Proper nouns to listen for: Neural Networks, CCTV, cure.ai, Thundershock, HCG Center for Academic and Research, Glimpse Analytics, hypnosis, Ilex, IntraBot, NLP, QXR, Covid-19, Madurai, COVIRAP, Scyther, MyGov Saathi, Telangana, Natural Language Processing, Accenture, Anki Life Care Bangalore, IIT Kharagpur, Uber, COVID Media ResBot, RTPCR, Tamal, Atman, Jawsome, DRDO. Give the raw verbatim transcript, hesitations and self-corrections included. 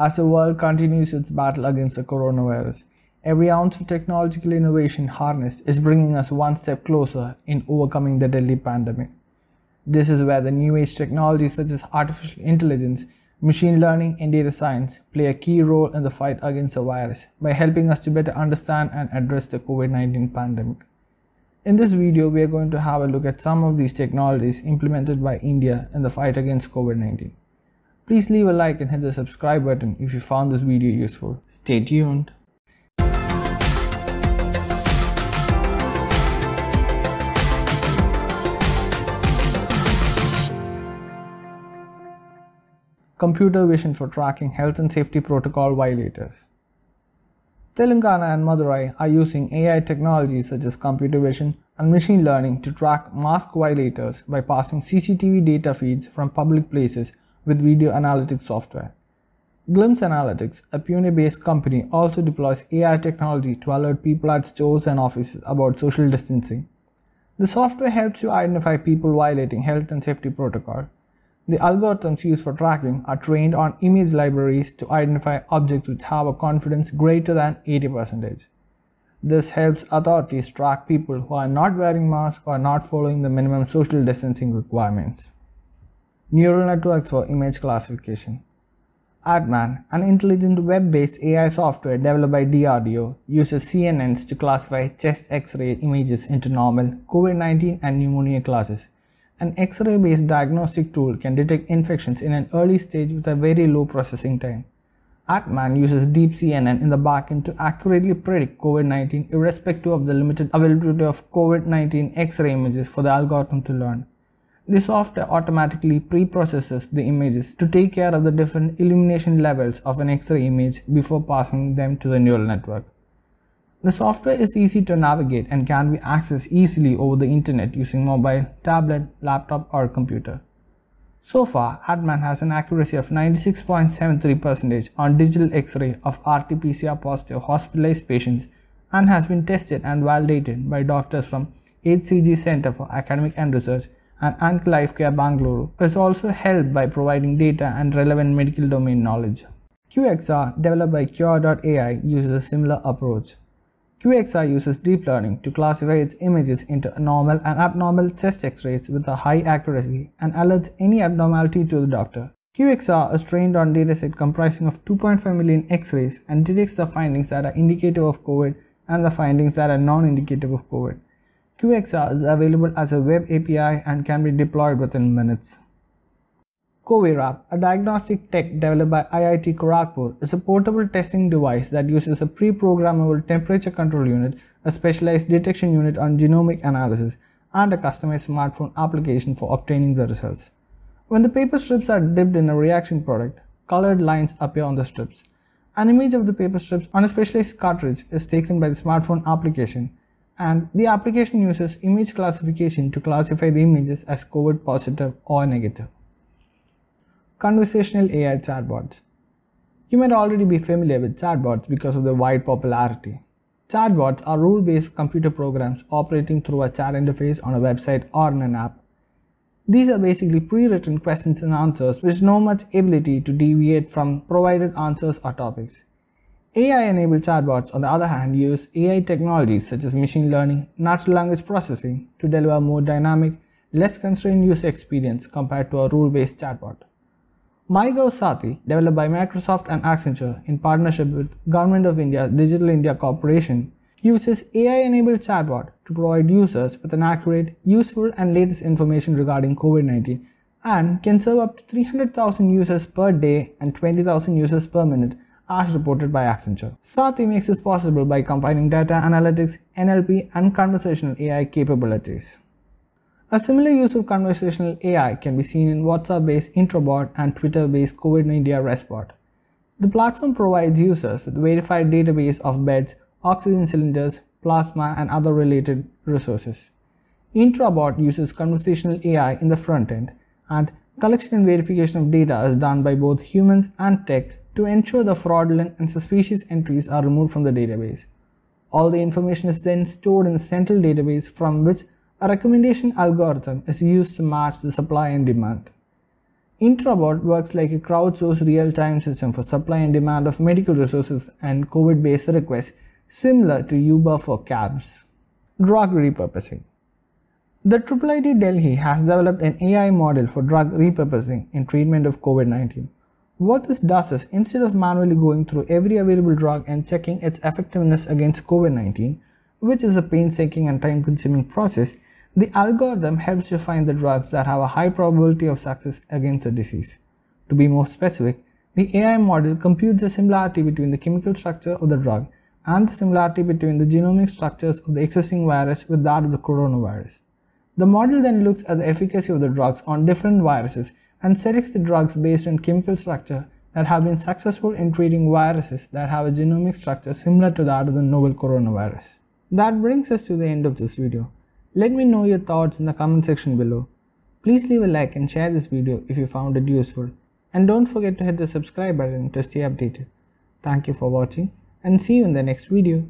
as the world continues its battle against the coronavirus. Every ounce of technological innovation harnessed is bringing us one step closer in overcoming the deadly pandemic. This is where the new age technologies such as artificial intelligence, machine learning, and data science play a key role in the fight against the virus by helping us to better understand and address the COVID nineteen pandemic. In this video, we are going to have a look at some of these technologies implemented by India in the fight against COVID nineteen. Please leave a like and hit the subscribe button if you found this video useful. Stay tuned. Computer vision for tracking health and safety protocol violators. Telangana and Madurai are using A I technologies such as computer vision and machine learning to track mask violators by passing C C T V data feeds from public places with video analytics software. Glimpse Analytics, a Pune-based company, also deploys A I technology to alert people at stores and offices about social distancing. The software helps you identify people violating health and safety protocol. The algorithms used for tracking are trained on image libraries to identify objects which have a confidence greater than eighty percent. This helps authorities track people who are not wearing masks or not following the minimum social distancing requirements. Neural networks for image classification. Atman, an intelligent web-based A I software developed by D R D O, uses C N Ns to classify chest X-ray images into normal, COVID nineteen and pneumonia classes. An X-ray based diagnostic tool can detect infections in an early stage with a very low processing time. Atman uses deep C N N in the backend to accurately predict COVID nineteen irrespective of the limited availability of COVID nineteen X-ray images for the algorithm to learn. The software automatically pre-processes the images to take care of the different illumination levels of an X-ray image before passing them to the neural network. The software is easy to navigate and can be accessed easily over the internet using mobile, tablet, laptop or computer. So far, Atman has an accuracy of ninety-six point seven three percent on digital X-ray of R T P C R positive hospitalized patients and has been tested and validated by doctors from H C G Center for Academic and Research and Anki Life Care Bangalore, who is also helped by providing data and relevant medical domain knowledge. Q X R, developed by cure dot A I, uses a similar approach. Q X R uses deep learning to classify its images into normal and abnormal chest X-rays with a high accuracy and alerts any abnormality to the doctor. Q X R is trained on a dataset comprising of two point five million X-rays and detects the findings that are indicative of COVID and the findings that are non-indicative of COVID. Q X R is available as a web A P I and can be deployed within minutes. COVIRAP, a diagnostic tech developed by I I T Kharagpur, is a portable testing device that uses a pre-programmable temperature control unit, a specialized detection unit on genomic analysis, and a customized smartphone application for obtaining the results. When the paper strips are dipped in a reaction product, colored lines appear on the strips. An image of the paper strips on a specialized cartridge is taken by the smartphone application, and the application uses image classification to classify the images as COVID positive or negative. Conversational A I chatbots. You might already be familiar with chatbots because of their wide popularity. Chatbots are rule-based computer programs operating through a chat interface on a website or in an app. These are basically pre-written questions and answers with no much ability to deviate from provided answers or topics. A I-enabled chatbots, on the other hand, use A I technologies such as machine learning, natural language processing to deliver more dynamic, less constrained user experience compared to a rule-based chatbot. MyGov Saathi, developed by Microsoft and Accenture in partnership with Government of India's Digital India Corporation, uses A I-enabled chatbot to provide users with an accurate, useful and latest information regarding COVID nineteen and can serve up to three hundred thousand users per day and twenty thousand users per minute as reported by Accenture. Saathi makes this possible by combining data analytics, N L P and conversational A I capabilities. A similar use of conversational A I can be seen in WhatsApp-based Introbot and Twitter-based COVID Media ResBot. The platform provides users with a verified database of beds, oxygen cylinders, plasma and other related resources. Introbot uses conversational A I in the front end, and collection and verification of data is done by both humans and tech to ensure the fraudulent and suspicious entries are removed from the database. All the information is then stored in a central database from which a recommendation algorithm is used to match the supply and demand. IntraBot works like a crowdsourced real-time system for supply and demand of medical resources and COVID-based requests, similar to Uber for cabs. Drug repurposing. The I I T Delhi has developed an A I model for drug repurposing in treatment of COVID nineteen. What this does is, instead of manually going through every available drug and checking its effectiveness against COVID nineteen, which is a painstaking and time-consuming process, the algorithm helps you find the drugs that have a high probability of success against the disease. To be more specific, the A I model computes the similarity between the chemical structure of the drug and the similarity between the genomic structures of the existing virus with that of the coronavirus. The model then looks at the efficacy of the drugs on different viruses and selects the drugs based on chemical structure that have been successful in treating viruses that have a genomic structure similar to that of the novel coronavirus. That brings us to the end of this video. Let me know your thoughts in the comment section below. Please leave a like and share this video if you found it useful. And don't forget to hit the subscribe button to stay updated. Thank you for watching and see you in the next video.